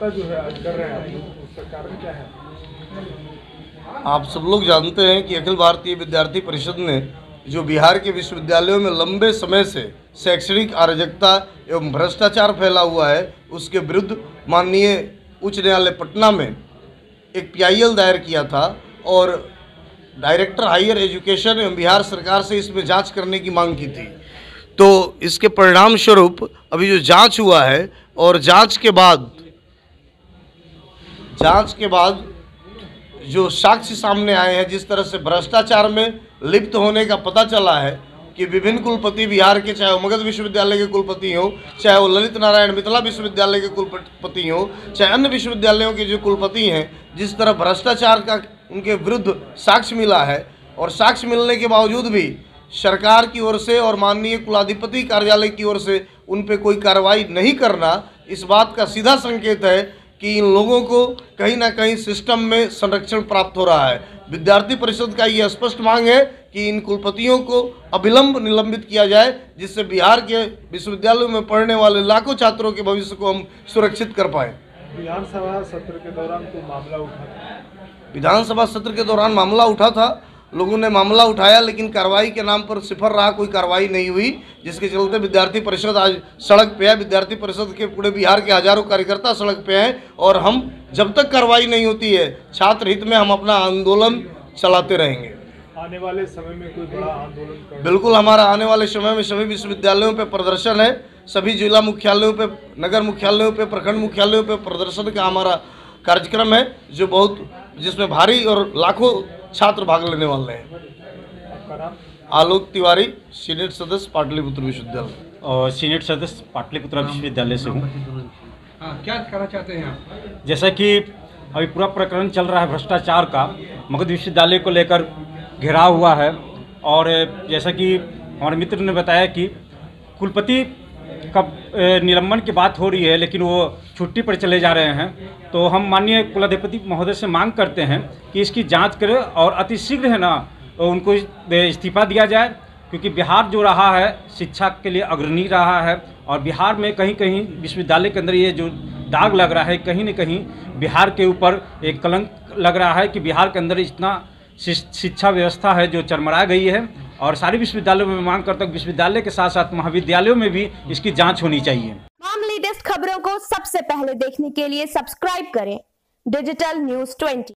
वार्ता जो है आज कर रहे हैं, उसका कारण क्या है? आप सब लोग जानते हैं कि अखिल भारतीय विद्यार्थी परिषद ने जो बिहार के विश्वविद्यालयों में लंबे समय से शैक्षणिक अराजकता एवं भ्रष्टाचार फैला हुआ है, उसके विरुद्ध माननीय उच्च न्यायालय पटना में एक PIL दायर किया था और डायरेक्टर हायर एजुकेशन एवं बिहार सरकार से इसमें जांच करने की मांग की थी। तो इसके परिणाम स्वरूप अभी जो जांच हुआ है और जांच के बाद जो साक्ष्य सामने आए हैं, जिस तरह से भ्रष्टाचार में लिप्त होने का पता चला है कि विभिन्न कुलपति बिहार के, चाहे वो मगध विश्वविद्यालय के कुलपति हों, चाहे वो ललित नारायण मिथिला विश्वविद्यालय के कुलपति हों, चाहे अन्य विश्वविद्यालयों के जो कुलपति हैं, जिस तरह भ्रष्टाचार का उनके विरुद्ध साक्ष्य मिला है और साक्ष्य मिलने के बावजूद भी सरकार की ओर से और माननीय कुलाधिपति कार्यालय की ओर से उन पर कोई कार्रवाई नहीं करना, इस बात का सीधा संकेत है कि इन लोगों को कहीं ना कहीं सिस्टम में संरक्षण प्राप्त हो रहा है। विद्यार्थी परिषद का ये स्पष्ट मांग है कि इन कुलपतियों को अविलंब निलंबित किया जाए, जिससे बिहार के विश्वविद्यालयों में पढ़ने वाले लाखों छात्रों के भविष्य को हम सुरक्षित कर पाएँ। विधानसभा सत्र के दौरान तो मामला उठा, विधानसभा सत्र के दौरान मामला उठा था, लोगों ने मामला उठाया, लेकिन कार्रवाई के नाम पर सिफर रहा, कोई कार्रवाई नहीं हुई, जिसके चलते विद्यार्थी परिषद आज सड़क पे है। विद्यार्थी परिषद के पूरे बिहार के हजारों कार्यकर्ता सड़क पे हैं और हम जब तक कार्रवाई नहीं होती है छात्र हित में हम अपना आंदोलन चलाते रहेंगे। आने वाले समय में कोई बड़ा आंदोलन? बिल्कुल, हमारा आने वाले समय में सभी विश्वविद्यालयों पर प्रदर्शन है, सभी जिला मुख्यालयों पर, नगर मुख्यालयों पर, प्रखंड मुख्यालयों पर प्रदर्शन का हमारा कार्यक्रम है, जो बहुत, जिसमें भारी और लाखों छात्र भाग लेने वाले हैं। आलोक तिवारी, सीनेट सदस्य पाटलिपुत्र विश्वविद्यालय, और सीनेट सदस्य पाटलिपुत्र विश्वविद्यालय से हूँ। क्या कहना चाहते हैं आप? जैसा कि अभी पूरा प्रकरण चल रहा है भ्रष्टाचार का, मगध विश्वविद्यालय को लेकर घेराव हुआ है और जैसा कि हमारे मित्र ने बताया कि कुलपति का निलंबन की बात हो रही है, लेकिन वो छुट्टी पर चले जा रहे हैं, तो हम माननीय कुलाधिपति महोदय से मांग करते हैं कि इसकी जांच करें और अतिशीघ्र है ना उनको इस्तीफा दिया जाए, क्योंकि बिहार जो रहा है शिक्षा के लिए अग्रणी रहा है और बिहार में कहीं कहीं विश्वविद्यालय के अंदर ये जो दाग लग रहा है, कहीं न कहीं बिहार के ऊपर एक कलंक लग रहा है कि बिहार के अंदर इतना शिक्षा व्यवस्था है जो चरमरा गई है। और सारे विश्वविद्यालयों में मांग करता हूं, विश्वविद्यालय के साथ साथ महाविद्यालयों में भी इसकी जांच होनी चाहिए। तमाम लेटेस्ट खबरों को सबसे पहले देखने के लिए सब्सक्राइब करें डिजिटल न्यूज़ 20।